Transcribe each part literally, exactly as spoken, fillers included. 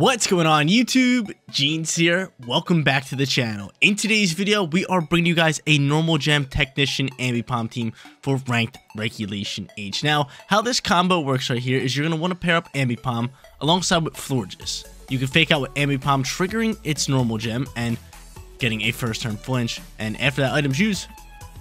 What's going on YouTube? Jeans here. Welcome back to the channel. In today's video, we are bringing you guys a normal gem technician Ambipom team for ranked regulation age. Now, how this combo works right here is you're going to want to pair up Ambipom alongside with Florges. You can fake out with Ambipom triggering its normal gem and getting a first turn flinch. And after that item's used,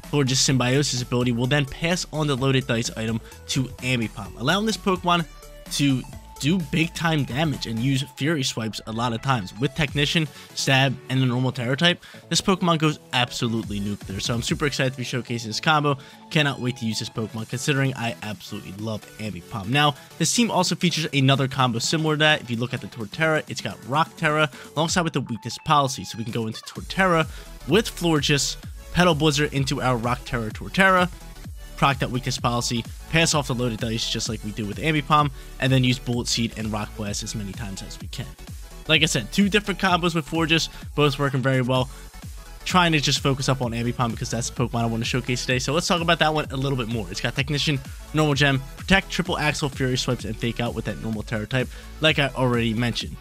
Florges' Symbiosis ability will then pass on the loaded dice item to Ambipom, allowing this Pokemon to do big time damage and use Fury Swipes a lot of times. With Technician, Stab, and the normal Terror type, this Pokemon goes absolutely nuclear. So I'm super excited to be showcasing this combo. Cannot wait to use this Pokemon considering I absolutely love Ambipom. Now, this team also features another combo similar to that. If you look at the Torterra, it's got Rock Terra alongside with the Weakness Policy. So we can go into Torterra with Florges, Petal Blizzard into our Rock Terra Torterra, proc that Weakness Policy, pass off the loaded dice just like we do with Ambipom, and then use Bullet Seed and Rock Blast as many times as we can. Like I said, two different combos with Florges, both working very well. Trying to just focus up on Ambipom because that's the Pokemon I want to showcase today. So let's talk about that one a little bit more. It's got Technician, Normal Gem, Protect, Triple Axle, Fury Swipes, and Fake Out with that normal Terror type, like I already mentioned.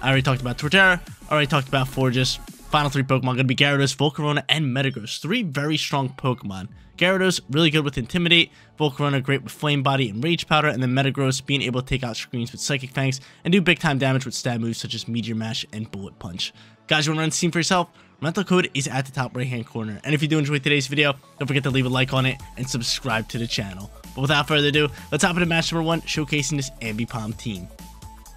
I already talked about Torterra, already talked about Florges. Final three Pokemon going to be Gyarados, Volcarona, and Metagross. Three very strong Pokemon. Gyarados, really good with Intimidate. Volcarona, great with Flame Body and Rage Powder. And then Metagross, being able to take out screens with Psychic Fangs and do big-time damage with stab moves such as Meteor Mash and Bullet Punch. Guys, you want to run this team for yourself? Rental code is at the top right-hand corner. And if you do enjoy today's video, don't forget to leave a like on it and subscribe to the channel. But without further ado, let's hop into match number one, showcasing this Ambipom team.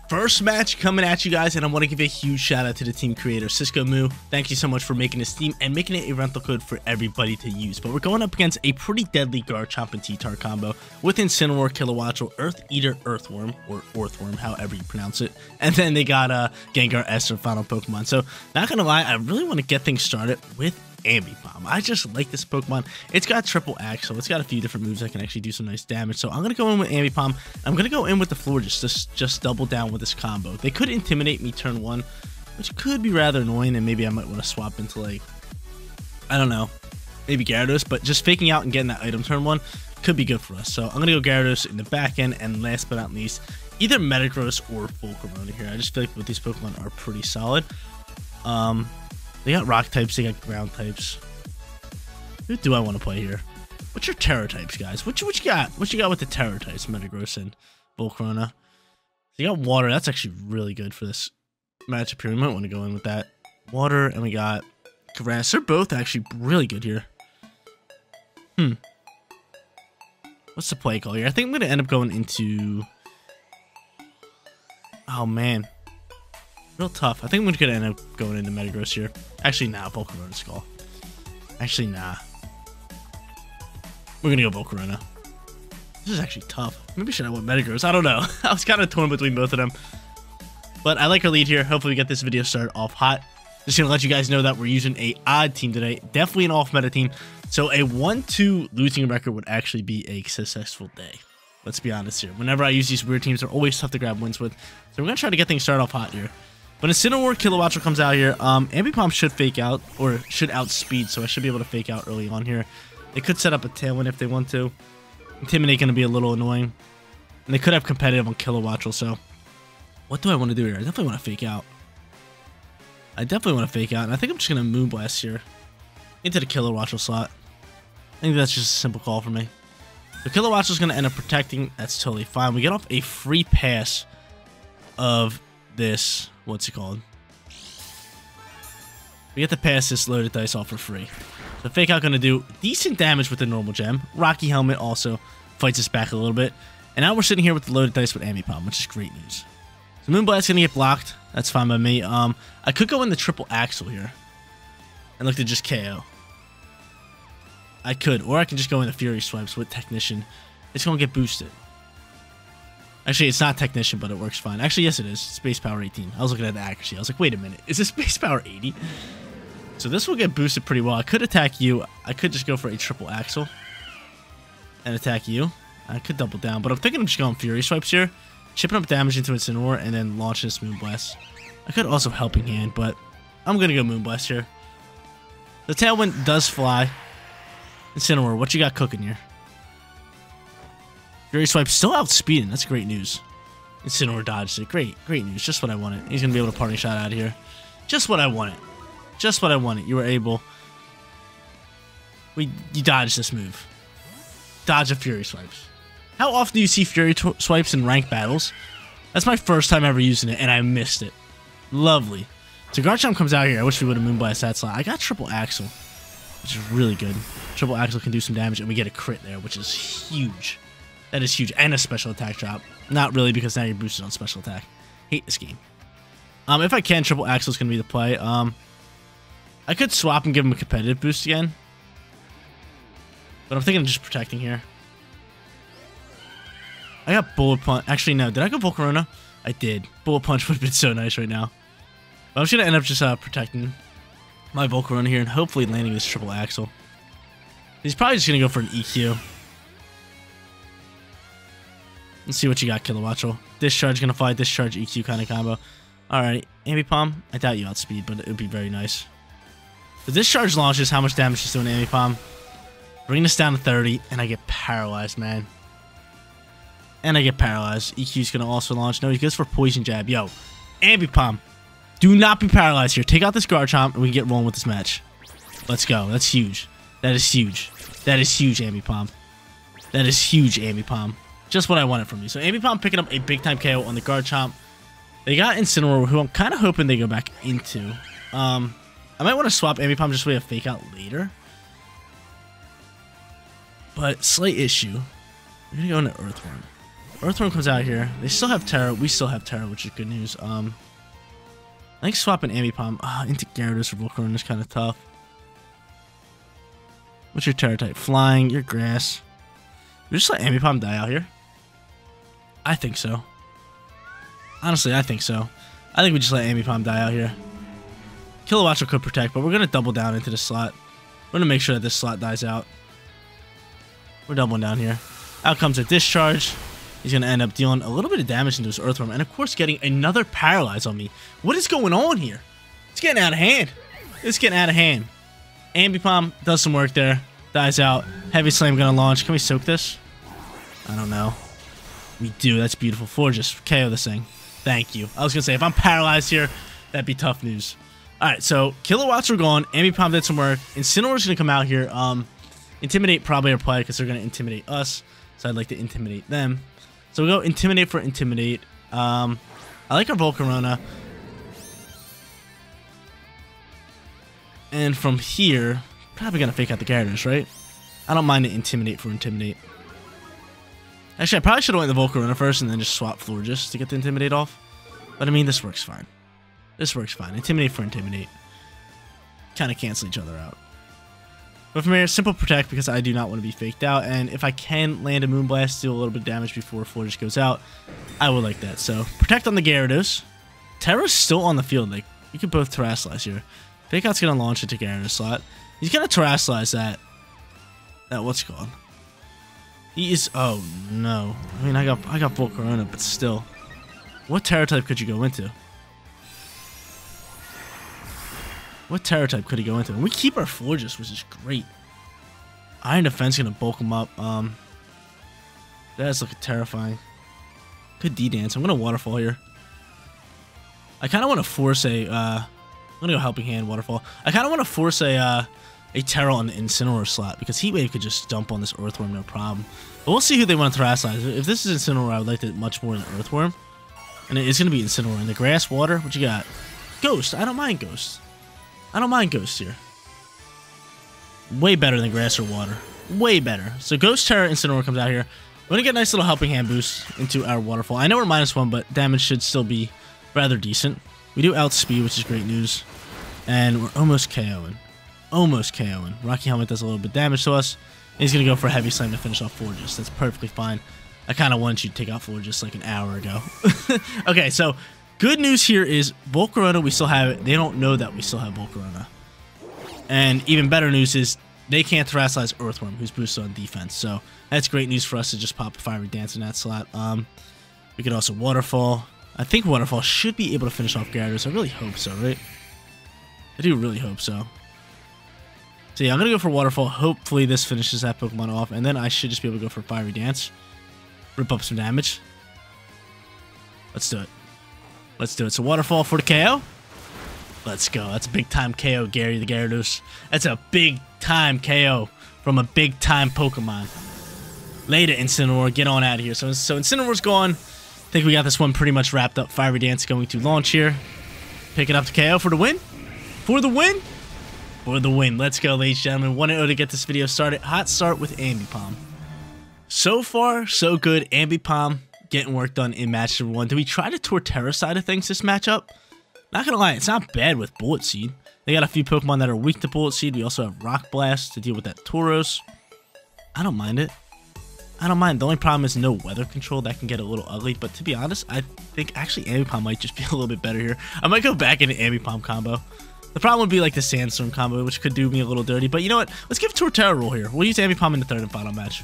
First match coming at you guys, and I want to give a huge shout out to the team creator, Cisco Moo. Thank you so much for making this team and making it a rental code for everybody to use. But we're going up against a pretty deadly Garchomp and T-Tar combo with Incineroar, Kilowattrel, Earth Eater, Earthworm, or Orthworm, however you pronounce it. And then they got uh, Gengar as their final Pokemon. So, not going to lie, I really want to get things started with Ambipom. I just like this Pokemon. It's got Triple Axle. It's got a few different moves that can actually do some nice damage. So I'm going to go in with Ambipom. I'm going to go in with the Florges. Just, just double down with this combo. They could intimidate me turn one, which could be rather annoying. And maybe I might want to swap into, like, I don't know, maybe Gyarados. But just faking out and getting that item turn one could be good for us. So I'm going to go Gyarados in the back end. And last but not least, either Metagross or Volcarona here. I just feel like both these Pokemon are pretty solid. Um... They got rock types, they got ground types. Who do I want to play here? What's your terror types, guys? What you, what you got? What you got with the terror types, Metagross and Volcarona? They got water. That's actually really good for this matchup here. We might want to go in with that. Water, and we got grass. They're both actually really good here. Hmm. What's the play call here? I think I'm going to end up going into... Oh, man. Real tough. I think we're going to end up going into Metagross here. Actually, nah. Volcarona Skull. Actually, nah. We're going to go Volcarona. This is actually tough. Maybe should I went Metagross? I don't know. I was kind of torn between both of them. But I like our lead here. Hopefully, we get this video started off hot. Just going to let you guys know that we're using a odd team today. Definitely an off-meta team. So, a one two losing record would actually be a successful day. Let's be honest here. Whenever I use these weird teams, they're always tough to grab wins with. So, we're going to try to get things started off hot here. When Incineroar Kilowattrel comes out here, um, Ambipom should fake out, or should outspeed, so I should be able to fake out early on here. They could set up a Tailwind if they want to. Intimidate going to be a little annoying. And they could have competitive on Kilowattrel, so... What do I want to do here? I definitely want to fake out. I definitely want to fake out, and I think I'm just going to Moon Blast here. Into the Kilowattrel slot. I think that's just a simple call for me. So Kilowattrel's going to end up protecting. That's totally fine. We get off a free pass of... this, what's it called? We get to pass this loaded dice off for free. So Fake Out gonna do decent damage with the normal gem. Rocky Helmet also fights us back a little bit. And now we're sitting here with the loaded dice with Ambipom, which is great news. So Moonblast's gonna get blocked. That's fine by me. Um, I could go in the Triple Axle here and look to just K O. I could, or I can just go in the Fury Swipes with Technician. It's gonna get boosted. Actually, it's not Technician, but it works fine. Actually, yes, it is. Space Power eighteen. I was looking at the accuracy. I was like, wait a minute. Is this Space Power eighty? So this will get boosted pretty well. I could attack you. I could just go for a Triple Axle and attack you. I could double down, but I'm thinking I'm just going Fury Swipes here. Chipping up damage into Incineroar and then launching this Moonblast. I could also Helping Hand, but I'm going to go Moonblast here. The Tailwind does fly. Incineroar, what you got cooking here? Fury Swipe still outspeeding. That's great news. Incineroar dodged it. Great, great news. Just what I wanted. He's going to be able to party shot out of here. Just what I wanted. Just what I wanted. You were able. We, you dodged this move. Dodge of Fury Swipes. How often do you see Fury Swipes in ranked battles? That's my first time ever using it, and I missed it. Lovely. So Garchomp comes out here. I wish we would have Moonblast that slot. I got Triple Axel, which is really good. Triple Axel can do some damage, and we get a crit there, which is huge. That is huge. And a special attack drop. Not really, because now you're boosted on special attack. Hate this game. Um, if I can, Triple Axel's going to be the play. Um, I could swap and give him a competitive boost again. But I'm thinking of just protecting here. I got Bullet Punch. Actually, no. Did I go Volcarona? I did. Bullet Punch would have been so nice right now. But I'm just going to end up just uh, protecting my Volcarona here and hopefully landing this Triple Axel. He's probably just going to go for an E Q. Let's see what you got, Kilowattrel. Discharge gonna fly, discharge E Q kind of combo. Alright, Ambipom. I doubt you outspeed, but it would be very nice. The discharge launches how much damage is doing Ambipom. Bring this down to thirty, and I get paralyzed, man. And I get paralyzed. E Q's gonna also launch. No, he goes for poison jab. Yo, Ambipom, do not be paralyzed here. Take out this Garchomp, and we can get rolling with this match. Let's go. That's huge. That is huge. That is huge, Ambipom. That is huge, Ambipom. Just what I wanted from you. So Ambipom picking up a big-time K O on the Garchomp. They got Incineroar, who I'm kind of hoping they go back into. Um, I might want to swap Ambipom just so we have Fake Out later. But slight issue. We're going to go into Earthworm. Earthworm comes out here. They still have Terra. We still have Terra, which is good news. Um, I think swapping Ambipom uh, into Gyarados or Volcarona is kind of tough. What's your Terra type? Flying, your Grass. We just let Ambipom die out here. I think so. Honestly, I think so. I think we just let Ambipom die out here. Kilowattrel could protect, but we're going to double down into this slot. We're going to make sure that this slot dies out. We're doubling down here. Out comes a discharge. He's going to end up dealing a little bit of damage into his Earthworm, and of course getting another paralyze on me. What is going on here? It's getting out of hand. It's getting out of hand. Ambipom does some work there. Dies out. Heavy Slam going to launch. Can we soak this? I don't know. We do. That's beautiful. Florges, K O this thing. Thank you. I was going to say, if I'm paralyzed here, that'd be tough news. All right, so Kilowatts are gone. Ambipom did some work. Incineroar's going to come out here. Um, Intimidate probably our play because they're going to intimidate us. So I'd like to intimidate them. So we'll go Intimidate for Intimidate. Um, I like our Volcarona. And from here, probably going to Fake Out the Gyarados, right? I don't mind the Intimidate for Intimidate. Actually, I probably should have went the Volcarona first and then just swap Florges to get the Intimidate off. But I mean, this works fine. This works fine. Intimidate for Intimidate. Kind of cancel each other out. But from here, simple Protect because I do not want to be faked out. And if I can land a Moonblast, do a little bit of damage before Florges goes out, I would like that. So, Protect on the Gyarados. Terra's still on the field. Like, you could both Terastallize here. Fake Out's going to launch into Gyarados slot. He's going to Terastallize that. That what's it called? He is. Oh no! I mean, I got I got Volcarona, but still, what Terra type could you go into? What Terra type could he go into? And we keep our Florges, which is great. Iron Defense gonna bulk him up. Um, that's looking terrifying. Good D dance. I'm gonna Waterfall here. I kind of want to force a. Uh, I'm gonna go Helping Hand Waterfall. I kind of want to force a. Uh, A Terra on the Incineroar slot, because Heat Wave could just dump on this Earthworm, no problem. But we'll see who they want to Terastallize. If this is Incineroar, I would like it much more than Earthworm. And it is going to be Incineroar. In the Grass, Water, what you got? Ghost. I don't mind Ghost. I don't mind Ghost here. Way better than Grass or Water. Way better. So Ghost, Terra, Incineroar comes out here. We're going to get a nice little Helping Hand boost into our Waterfall. I know we're minus one, but damage should still be rather decent. We do outspeed, which is great news. And we're almost KOing. Almost KOing. Rocky Helmet does a little bit of damage to us. And he's going to go for a Heavy Slam to finish off Florges. That's perfectly fine. I kind of wanted you to take out Florges like an hour ago. Okay, so good news here is Volcarona, we still have it. They don't know that we still have Volcarona. And even better news is they can't Terastallize Earthworm, who's boosted on defense. So that's great news for us to just pop a Fiery Dance in that slot. Um, we could also Waterfall. I think Waterfall should be able to finish off Gyarados. I really hope so, right? I do really hope so. So yeah, I'm going to go for Waterfall. Hopefully this finishes that Pokemon off. And then I should just be able to go for Fiery Dance. Rip up some damage. Let's do it. Let's do it. So Waterfall for the K O. Let's go. That's a big-time K O, Gary the Gyarados. That's a big-time K O from a big-time Pokemon. Later, Incineroar. Get on out of here. So, so Incineroar's gone. I think we got this one pretty much wrapped up. Fiery Dance going to launch here. Picking up the K O for the win. For the win. For the win. Let's go, ladies and gentlemen. one oh to get this video started. Hot start with Ambipom. So far, so good. Ambipom getting work done in match number one. Do we try the Torterra side of things this matchup? Not gonna lie, it's not bad with Bullet Seed. They got a few Pokemon that are weak to Bullet Seed. We also have Rock Blast to deal with that Tauros. I don't mind it. I don't mind. The only problem is no weather control. That can get a little ugly. But to be honest, I think actually Ambipom might just be a little bit better here. I might go back into Ambipom combo. The problem would be like the Sandstorm combo, which could do me a little dirty. But you know what? Let's give Torterra a roll here. We'll use Ambipom in the third and final match.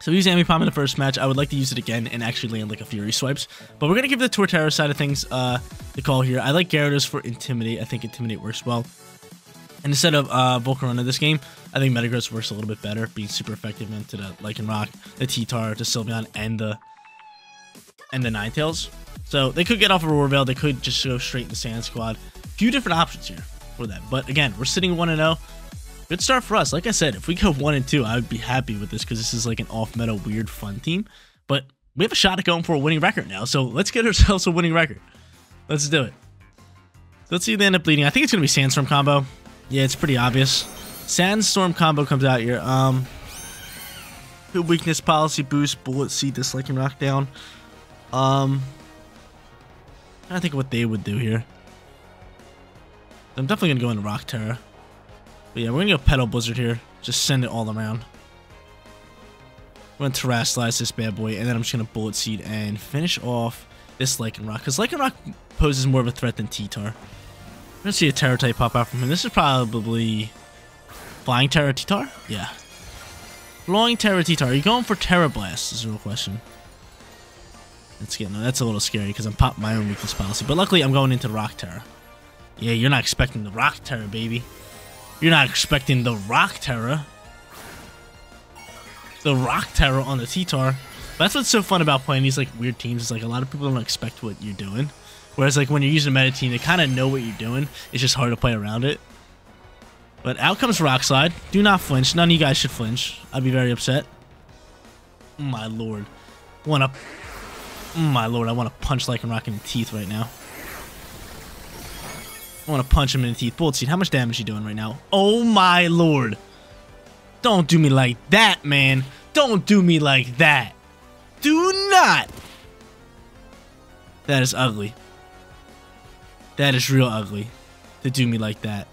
So we use Ambipom in the first match. I would like to use it again and actually land like a Fury Swipes. But we're going to give the Torterra side of things uh, the call here. I like Gyarados for Intimidate. I think Intimidate works well. And instead of uh, Volcarona this game, I think Metagross works a little bit better. Being super effective into the Lycanroc, the T-Tar, the Sylveon, and the, and the Ninetales. So they could get off of Roar Veil. They could just go straight into Sand Squad. A few different options here for that. But again, we're sitting one and oh. Good start for us. Like I said, if we go one and two, I would be happy with this because this is like an off-meta, weird, fun team. But we have a shot at going for a winning record now, so let's get ourselves a winning record. Let's do it. So let's see if they end up leading. I think it's gonna be Sandstorm combo. Yeah, it's pretty obvious. Sandstorm combo comes out here. Um, weakness policy boost, Bullet Seed, this Lycanroc down. Um, I think what they would do here. I'm definitely gonna go into Rock Terra. But yeah, we're going to go Petal Blizzard here. Just send it all around. I'm going to Terrasilize this bad boy, and then I'm just going to Bullet Seed and finish off this Lycanroc. Because Lycanroc poses more of a threat than T-Tar. I'm going to see a Terra type pop out from him. This is probably Flying Terra T-Tar? Yeah. Flying Terra T-Tar. Are you going for Terra Blast is the real question. That's, getting, that's a little scary because I'm popping my own weakness policy. But luckily, I'm going into Rock Terra. Yeah, you're not expecting the Rock Terra, baby. You're not expecting the Rock Terra. The Rock Terra on the T-Tar. That's what's so fun about playing these like weird teams. It's like a lot of people don't expect what you're doing. Whereas like when you're using a meta team, they kind of know what you're doing. It's just hard to play around it. But out comes Rock Slide. Do not flinch. None of you guys should flinch. I'd be very upset. My lord. Wanna... My lord, I want to punch Lycanroc in the teeth right now. I want to punch him in the teeth. Bullet Seed, how much damage you doing right now? Oh my lord. Don't do me like that, man. Don't do me like that. Do not. That is ugly. That is real ugly. To do me like that.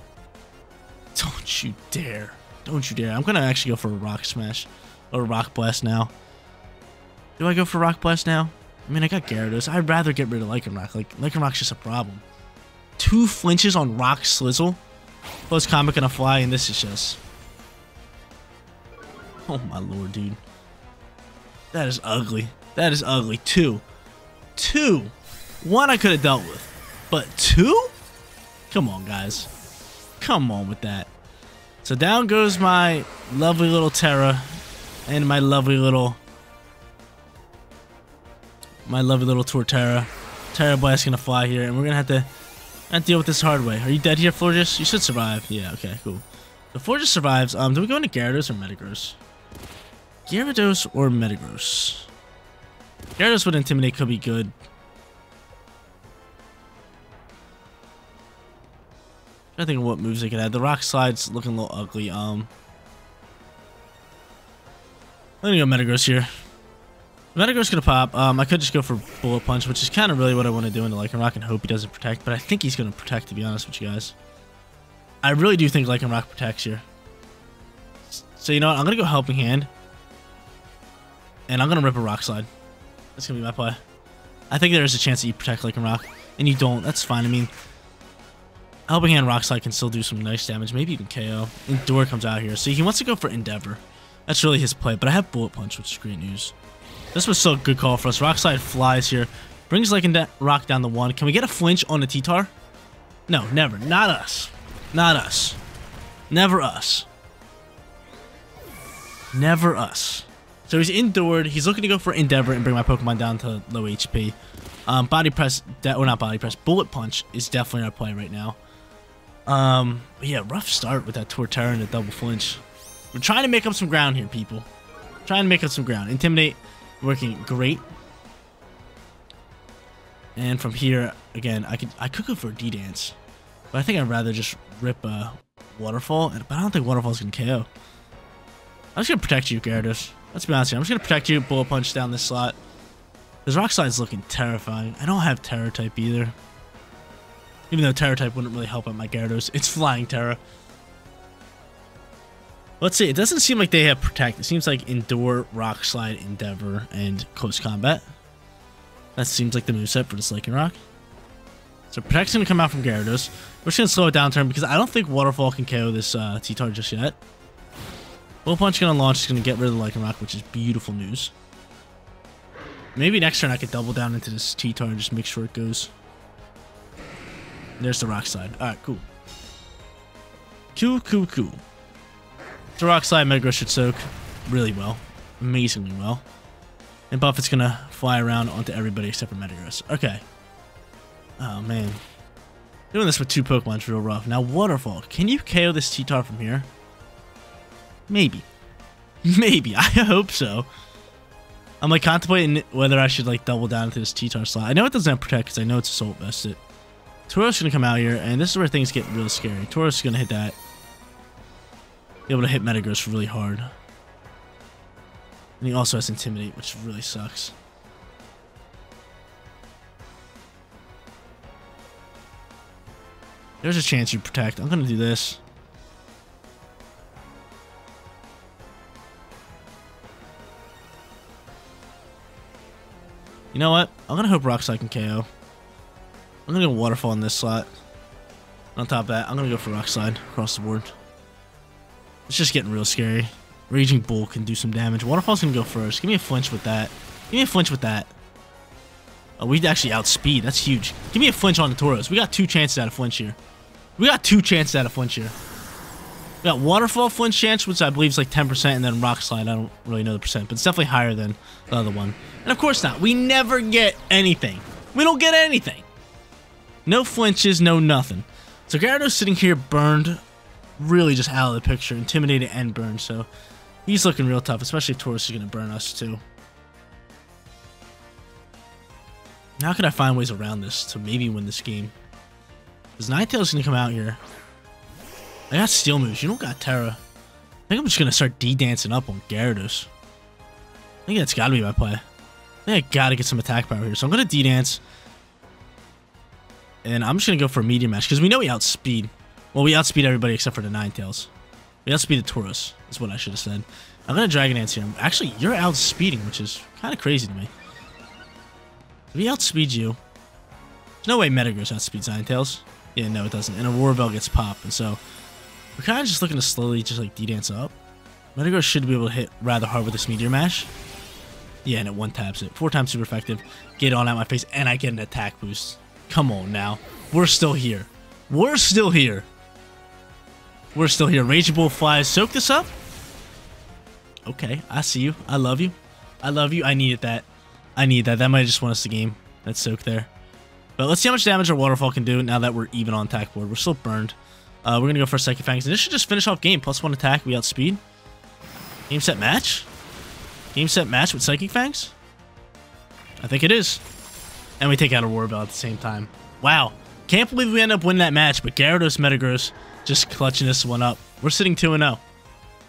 Don't you dare. Don't you dare. I'm going to actually go for a Rock Smash. Or Rock Blast now. Do I go for Rock Blast now? I mean, I got Gyarados. I'd rather get rid of Lycanroc. Like, Lycanroc's just a problem. Two flinches on Rock Slizzle. Close combat gonna fly, and this is just... Oh my lord, dude. That is ugly. That is ugly. Two. Two. One I could have dealt with. But two? Come on, guys. Come on with that. So down goes my lovely little Terra. And my lovely little... My lovely little Torterra. Terra Blast gonna fly here, and we're gonna have to... And deal with this hard way. Are you dead here, Florges? You should survive. Yeah, okay, cool. The Florges survives. Um, do we go into Gyarados or Metagross? Gyarados or Metagross? Gyarados would Intimidate, could be good. I think of what moves they could add. The Rock Slide's looking a little ugly. Um, I'm gonna go Metagross here. Metagross gonna pop. Um, I could just go for Bullet Punch, which is kind of really what I want to do into Lycanroc and hope he doesn't protect, but I think he's gonna protect, to be honest with you guys. I really do think Lycanroc protects here. So you know what? I'm gonna go Helping Hand, and I'm gonna rip a Rock Slide. That's gonna be my play. I think there is a chance that you protect Lycanroc, and you don't. That's fine. I mean, Helping Hand Rock Slide can still do some nice damage, maybe even K O. Endure comes out here. See, he wants to go for Endeavor. That's really his play, but I have Bullet Punch, which is great news. This was still a good call for us. Rock Slide flies here. Brings Lycanroc down to one. Can we get a flinch on the T-Tar? No, never. Not us. Not us. Never us. Never us. So he's endured. He's looking to go for Endeavor and bring my Pokemon down to low H P. Um, body press, that or not body press, bullet punch is definitely our play right now. Um, but yeah, rough start with that Torterra and the double flinch. We're trying to make up some ground here, people. Trying to make up some ground. Intimidate working great. And from here, again, I could I could go for a D-Dance. But I think I'd rather just rip a Waterfall. But I don't think Waterfall's going to K O. I'm just going to protect you, Gyarados. Let's be honest here. I'm just going to protect you, Bullet Punch down this slot. Because Rock Slide's looking terrifying. I don't have Terror type either. Even though Terror type wouldn't really help out my Gyarados. It's Flying Terror. Let's see. It doesn't seem like they have Protect. It seems like Endure, Rock Slide, Endeavor, and Close Combat. That seems like the moveset for the Lycanroc. So Protect's going to come out from Gyarados. We're just going to slow it down turn because I don't think Waterfall can K O this uh, T-Tar just yet. Bull Punch going to launch. It's going to get rid of the Lycanroc, which is beautiful news. Maybe next turn I could double down into this T-Tar and just make sure it goes. There's the Rock Slide. Alright, cool. Cool, cool, cool. The Rock Slide, Metagross should soak really well. Amazingly well. And Buffett's going to fly around onto everybody except for Metagross. Okay. Oh, man. Doing this with two Pokemon's real rough. Now, Waterfall. Can you K O this T-Tar from here? Maybe. Maybe. I hope so. I'm, like, contemplating whether I should, like, double down into this T-Tar slot. I know it doesn't have Protect because I know it's Assault Vested. Tauros is going to come out here, and this is where things get real scary. Tauros is going to hit that. Be able to hit Metagross really hard. And he also has Intimidate, which really sucks. There's a chance you protect. I'm going to do this. You know what? I'm going to hope Rock Slide can K O. I'm going to go Waterfall in this slot. And on top of that, I'm going to go for Rock Slide across the board. It's just getting real scary. Raging Bull can do some damage. Waterfall's going to go first. Give me a flinch with that. Give me a flinch with that. Oh, we'd actually outspeed. That's huge. Give me a flinch on the Tauros. We got two chances out of flinch here. We got two chances out of flinch here. We got Waterfall flinch chance, which I believe is like ten percent, and then Rock Slide. I don't really know the percent, but it's definitely higher than the other one. And of course not. We never get anything. We don't get anything. No flinches, no nothing. So Gyarados sitting here burned, really just out of the picture. Intimidated and burned, so he's looking real tough, especially if Tauros is going to burn us too. How could I find ways around this to maybe win this game? Because Ninetales going to come out here. I got Steel moves. You don't got Terra. I think I'm just going to start D-dancing up on Gyarados. I think that's got to be my play. I think I got to get some attack power here. So I'm going to D-dance. And I'm just going to go for a medium match. Because we know we outspeed. Well, we outspeed everybody except for the Ninetales. We outspeed the Tauros. That's what I should have said. I'm going to Dragon Dance here. Actually, you're outspeeding, which is kind of crazy to me. We outspeed you. There's no way Metagross outspeeds Ninetales. Yeah, no, it doesn't. And a War Bell gets popped, and so we're kind of just looking to slowly just like D-dance up. Metagross should be able to hit rather hard with this Meteor Mash. Yeah, and it one taps it. Four times super effective. Get on out my face, and I get an attack boost. Come on now. We're still here. We're still here. We're still here. Raging Bull flies. Soak this up. Okay, I see you. I love you. I love you. I needed that. I need that. That might have just won us the game. That's soak there. But let's see how much damage our Waterfall can do now that we're even on attack board. We're still burned. Uh, we're going to go for a Psychic Fangs. And this should just finish off game. Plus one attack. We outspeed. Game, set, match? Game, set, match with Psychic Fangs? I think it is. And we take out a War Bell at the same time. Wow. Can't believe we end up winning that match. But Gyarados, Metagross just clutching this one up. We're sitting two and oh.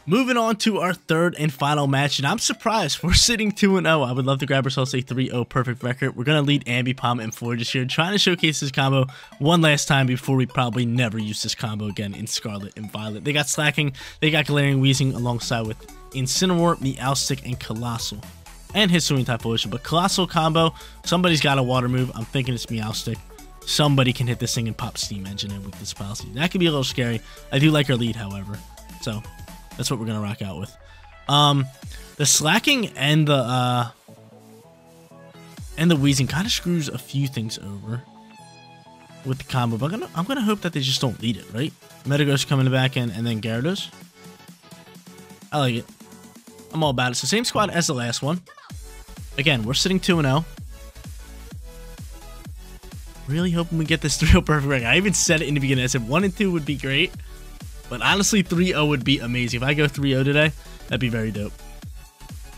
Moving on to our third and final match, and I'm surprised we're sitting two and oh. I would love to grab ourselves a three oh perfect record. We're going to lead Ambipom and Florges here, trying to showcase this combo one last time before we probably never use this combo again in Scarlet and Violet. They got Slaking, they got Galarian Weezing alongside with Incineroar, Meowstic, and Colossal, and Hisuian Typhlosion. But Colossal combo, somebody's got a water move. I'm thinking it's Meowstic. Somebody can hit this thing and pop Steam Engine in with this policy. That could be a little scary. I do like our lead, however. So that's what we're going to rock out with. Um, the Slaking and the uh, and the Weezing kind of screws a few things over with the combo. But I'm going I'm to hope that they just don't lead it, right? Metagross coming back in, and then Gyarados. I like it. I'm all about it. So same squad as the last one. Again, we're sitting two and oh. Really hoping we get this three oh perfect rank. I even said it in the beginning. I said one and two would be great. But honestly, three oh would be amazing. If I go three oh today, that'd be very dope.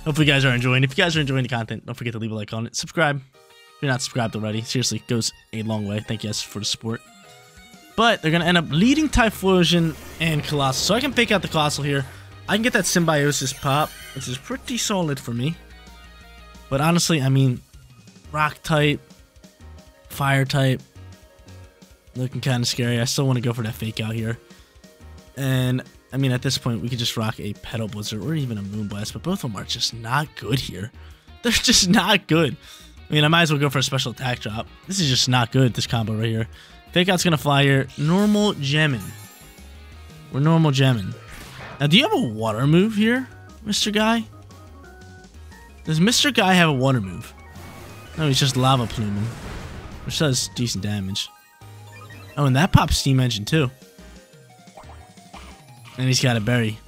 Hopefully you guys are enjoying. If you guys are enjoying the content, don't forget to leave a like on it. Subscribe if you're not subscribed already. Seriously, it goes a long way. Thank you guys for the support. But they're going to end up leading Typhlosion and Colossal. So I can pick out the Colossal here. I can get that Symbiosis pop, which is pretty solid for me. But honestly, I mean, Rock type, Fire type, looking kind of scary. I still want to go for that Fake Out here. And, I mean, at this point, we could just rock a Petal Blizzard or even a Moonblast. But both of them are just not good here. They're just not good. I mean, I might as well go for a special attack drop. This is just not good, this combo right here. Fake Out's going to fly here. Normal Gemmin. We're Normal Gemmin. Now, do you have a water move here, Mister Guy? Does Mister Guy have a water move? No, he's just Lava Pluming, which does decent damage. Oh, and that pops Steam Engine, too. And he's got a berry.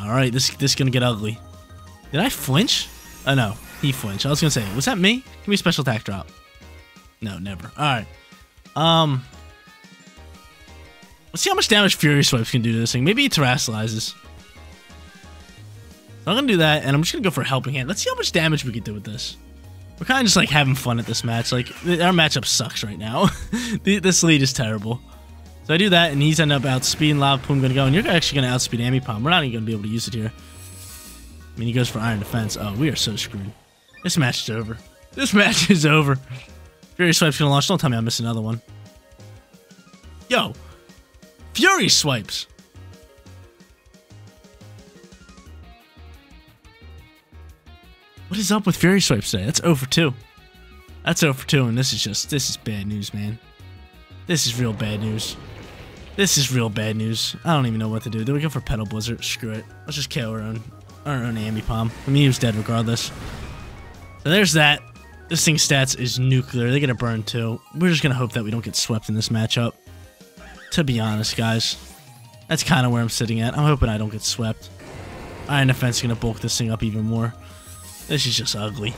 Alright, this this is going to get ugly. Did I flinch? Oh, no. He flinched. I was going to say, was that me? Give me a special attack drop. No, never. Alright. Um... Let's see how much damage Fury Swipes can do to this thing. Maybe he terrestrializes. So I'm going to do that, and I'm just going to go for a Helping Hand. Let's see how much damage we can do with this. We're kind of just, like, having fun at this match. Like, our matchup sucks right now. This lead is terrible. So I do that, and he's ended up outspeeding Lava Plume. Going to go, and you're actually going to outspeed Ambipom. We're not even going to be able to use it here. I mean, he goes for Iron Defense. Oh, we are so screwed. This match is over. This match is over. Fury Swipe's going to launch. Don't tell me I missed another one. Yo! Fury Swipes! What is up with Fury Swipes today? That's oh for two. That's oh for two, and this is just, this is bad news, man. This is real bad news. This is real bad news. I don't even know what to do. Do we go for Petal Blizzard? Screw it. Let's just kill our own, our own Ambipom. I mean, he was dead regardless. So there's that. This thing's stats is nuclear. They're gonna burn too. We're just gonna hope that we don't get swept in this matchup. To be honest, guys, that's kind of where I'm sitting at. I'm hoping I don't get swept. Iron Defense is going to bulk this thing up even more. This is just ugly.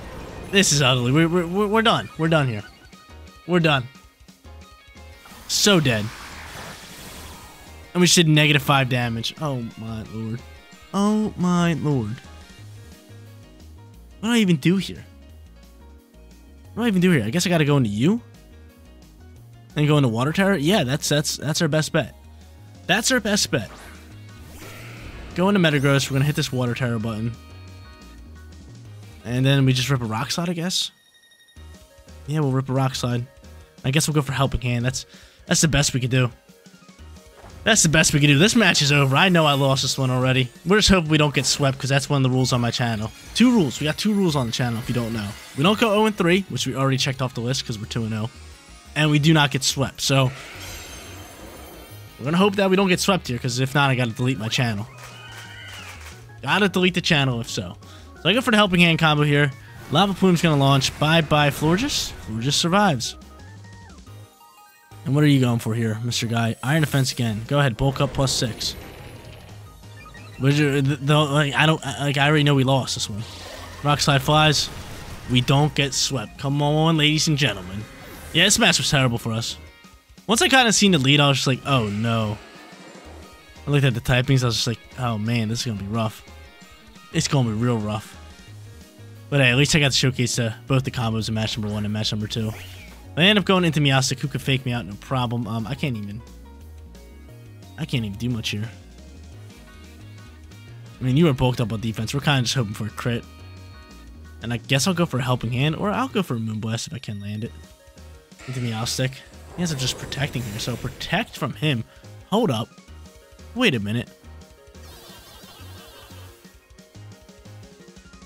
This is ugly. We're, we're, we're done. We're done here. We're done. So dead. And we should negative five damage. Oh, my lord. Oh, my lord. What do I even do here? What do I even do here? I guess I got to go into you? And go into Water Tower? Yeah, that's that's that's our best bet. That's our best bet. Go into Metagross. We're gonna hit this Water Tower button, and then we just rip a Rock Slide, I guess. Yeah, we'll rip a Rock Slide. I guess we'll go for Helping Hand. That's that's the best we could do. That's the best we could do. This match is over. I know I lost this one already. We're just hoping we don't get swept because that's one of the rules on my channel. Two rules. We got two rules on the channel. If you don't know, we don't go oh and three, which we already checked off the list because we're two and oh. And we do not get swept, so we're gonna hope that we don't get swept here, because if not, I gotta delete my channel. Gotta delete the channel if so. So I go for the Helping Hand combo here. Lava Plume's gonna launch. Bye bye, Florges. Florges survives. And what are you going for here, Mister Guy? Iron Defense again. Go ahead, bulk up plus six. You, the, the, like, I don't like. I already know we lost this one. Rock Slide flies. We don't get swept. Come on, ladies and gentlemen. Yeah, this match was terrible for us. Once I kind of seen the lead, I was just like, oh no. I looked at the typings, I was just like, oh man, this is going to be rough. It's going to be real rough. But hey, at least I got to showcase uh, both the combos in match number one and match number two. I end up going into Meowstic, who could fake me out, no problem. Um, I can't even... I can't even do much here. I mean, you are bulked up on defense. We're kind of just hoping for a crit. And I guess I'll go for a Helping Hand, or I'll go for a Moonblast if I can land it. Into Meowstic. He ends up just protecting here, so protect from him. Hold up. Wait a minute.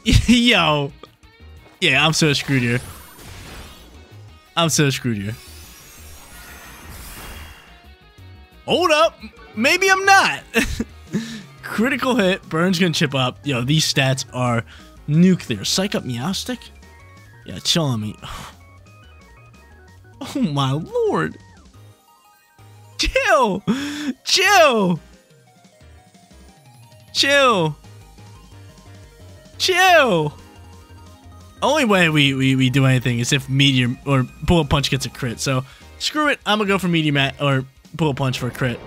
Yo. Yeah, I'm so screwed here. I'm so screwed here. Hold up. Maybe I'm not. Critical hit. Burn's gonna chip up. Yo, these stats are nuclear. Psych up Meowstic? Yeah, chill on me. Oh my lord! Chill! Chill! Chill. Chill. Only way we, we, we do anything is if Meteor or Bullet Punch gets a crit. So screw it. I'm going to go for Meteor Mat or Bullet Punch for a crit.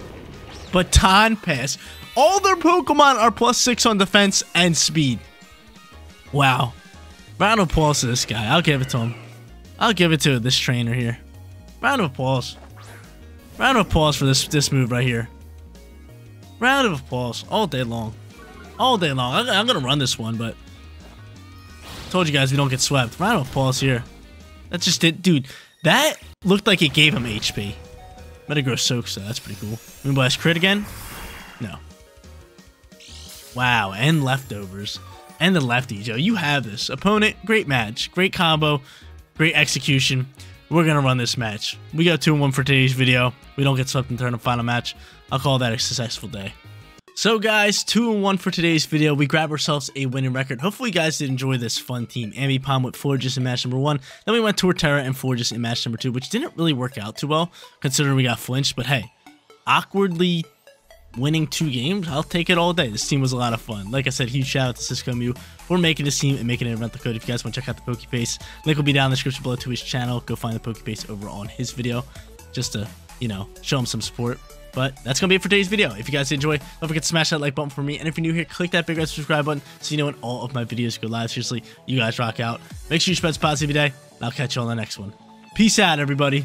Baton Pass. All their Pokemon are plus six on defense and speed. Wow. Round of applause to this guy. I'll give it to him. I'll give it to this trainer here. Round of applause. Round of applause for this this move right here. Round of applause all day long. All day long. I'm, I'm going to run this one, but... Told you guys we don't get swept. Round of applause here. That just it. Dude, that looked like it gave him H P. Metagross soaks, so that's pretty cool. Moon Blast crit again? No. Wow, and leftovers. And the lefty, Joe. You have this. Opponent, great match. Great combo. Great execution. We're going to run this match. We got two and one for today's video. We don't get swept in turn of final match. I'll call that a successful day. So guys, two and one for today's video. We grab ourselves a winning record. Hopefully you guys did enjoy this fun team. Ambipom with Florges in match number one. Then we went to Torterra and Florges in match number two, which didn't really work out too well, considering we got flinched. But hey, awkwardly winning two games, I'll take it all day. This team was a lot of fun. Like I said, huge shout out to Cisco Moo for making this team and making it a rental code. If you guys want to check out the Pokebase, link will be down in the description below to his channel. Go find the Pokebase over on his video just to, you know, show him some support. But that's going to be it for today's video. If you guys enjoy, don't forget to smash that like button for me. And if you're new here, click that big red subscribe button so you know when all of my videos go live. Seriously, you guys rock out. Make sure you spread positivity today, and I'll catch you on the next one. Peace out, everybody.